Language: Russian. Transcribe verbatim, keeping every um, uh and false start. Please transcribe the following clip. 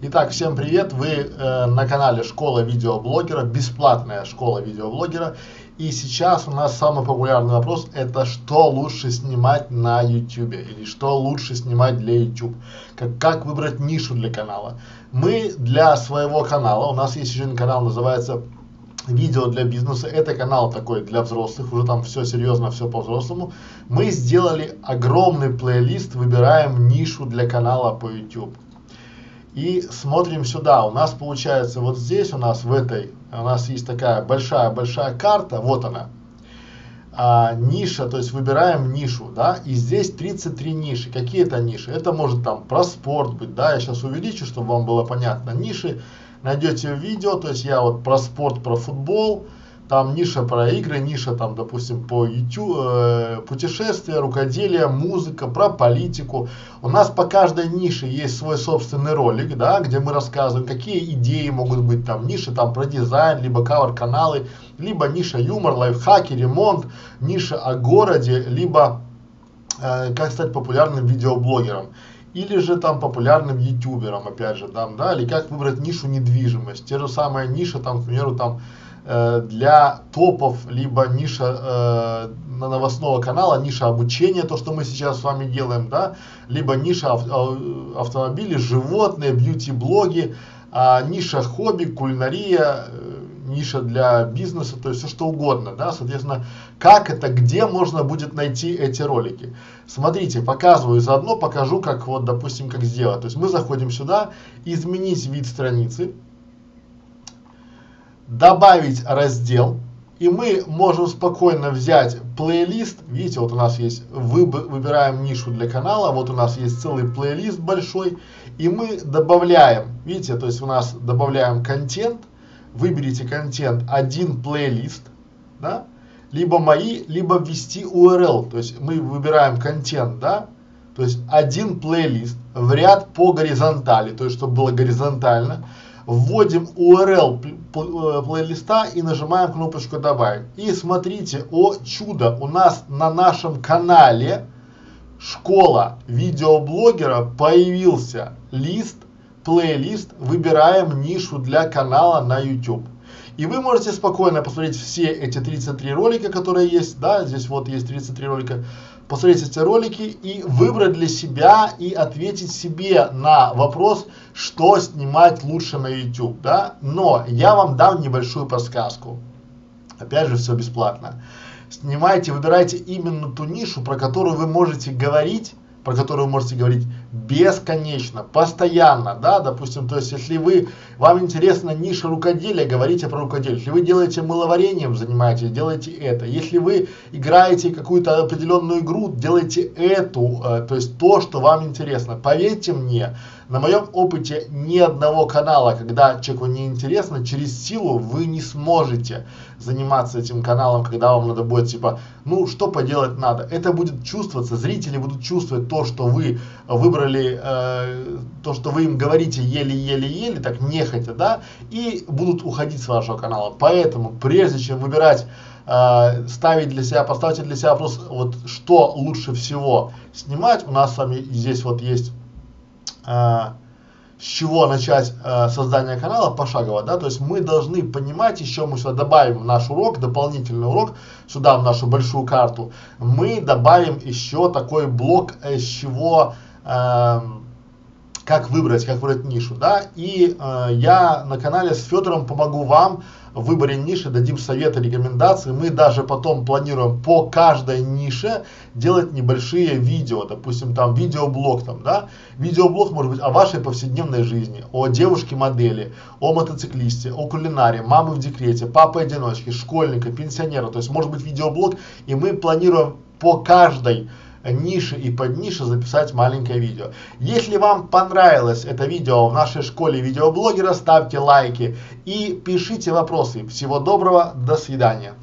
Итак, всем привет! Вы э, на канале Школа Видеоблогера, бесплатная Школа Видеоблогера. И сейчас у нас самый популярный вопрос – это что лучше снимать на YouTube или что лучше снимать для YouTube, как, как выбрать нишу для канала. Мы для своего канала, у нас есть еще один канал, называется «Видео для бизнеса». Это канал такой для взрослых, уже там все серьезно, все по-взрослому. Мы сделали огромный плейлист, выбираем нишу для канала по YouTube. И смотрим сюда, у нас получается вот здесь, у нас в этой, у нас есть такая большая-большая карта, вот она, а, ниша, то есть выбираем нишу, да, и здесь тридцать три ниши. Какие это ниши? Это может там про спорт быть, да, я сейчас увеличу, чтобы вам было понятно, ниши, найдете видео, то есть я вот про спорт, про футбол, там ниша про игры, ниша там, допустим, по YouTube, э, путешествия, рукоделие, музыка, про политику. У нас по каждой нише есть свой собственный ролик, да, где мы рассказываем, какие идеи могут быть там ниши, там про дизайн, либо кавер-каналы, либо ниша юмор, лайфхаки, ремонт, ниша о городе, либо э, как стать популярным видеоблогером. Или же там популярным ютубером, опять же, там, да, или как выбрать нишу недвижимость. Те же самые ниши, там, к примеру, там, для топов, либо ниша э, новостного канала, ниша обучения, то, что мы сейчас с вами делаем, да, либо ниша ав автомобили, животные, бьюти-блоги, э, ниша хобби, кулинария, э, ниша для бизнеса, то есть все что угодно, да, соответственно, как это, где можно будет найти эти ролики. Смотрите, показываю, заодно покажу, как вот, допустим, как сделать. То есть мы заходим сюда, изменить вид страницы, добавить раздел, и мы можем спокойно взять плейлист. Видите, вот у нас есть, выбираем нишу для канала, вот у нас есть целый плейлист большой, и мы добавляем, видите, то есть у нас добавляем контент, выберите контент, один плейлист, да, либо мои, либо ввести ю ар эл, то есть мы выбираем контент, да, то есть один плейлист в ряд по горизонтали, то есть чтобы было горизонтально. Вводим ю ар эл плейлиста и нажимаем кнопочку «Добавить». И смотрите, о чудо, у нас на нашем канале «Школа видеоблогера» появился лист, плейлист, выбираем нишу для канала на YouTube. И вы можете спокойно посмотреть все эти тридцать три ролика, которые есть, да, здесь вот есть тридцать три ролика, посмотреть эти ролики и выбрать для себя и ответить себе на вопрос, что снимать лучше на YouTube, да. Но я вам дам небольшую подсказку. Опять же, все бесплатно. Снимайте, выбирайте именно ту нишу, про которую вы можете говорить, про которую вы можете говорить бесконечно, постоянно, да, допустим, то есть, если вы, вам интересна ниша рукоделия, говорите про рукоделие, если вы делаете мыловарением, занимаетесь, делайте это, если вы играете какую-то определенную игру, делайте эту, э, то есть, то, что вам интересно. Поверьте мне, на моем опыте ни одного канала, когда человеку не интересно, через силу вы не сможете заниматься этим каналом, когда вам надо будет, типа, ну, что поделать надо, это будет чувствоваться, зрители будут чувствовать то, что вы выбрали, Э, то, что вы им говорите еле-еле-еле, так нехотя, да, и будут уходить с вашего канала. Поэтому, прежде чем выбирать, э, ставить для себя, поставьте для себя вопрос, вот что лучше всего снимать. У нас с вами здесь вот есть, э, с чего начать э, создание канала пошагово, да, то есть мы должны понимать, еще мы сюда добавим наш урок, дополнительный урок, сюда в нашу большую карту, мы добавим еще такой блок, э, с чего как выбрать, как выбрать нишу, да, и э, я на канале с Федором помогу вам в выборе ниши, дадим советы, рекомендации, мы даже потом планируем по каждой нише делать небольшие видео, допустим, там видеоблог, там, да, видеоблог может быть о вашей повседневной жизни, о девушке-модели, о мотоциклисте, о кулинаре, мамы в декрете, папы-одиночки, школьника, пенсионера, то есть может быть видеоблог, и мы планируем по каждой ниши и под ниши записать маленькое видео. Если вам понравилось это видео в нашей школе видеоблогера, ставьте лайки и пишите вопросы. Всего доброго, до свидания.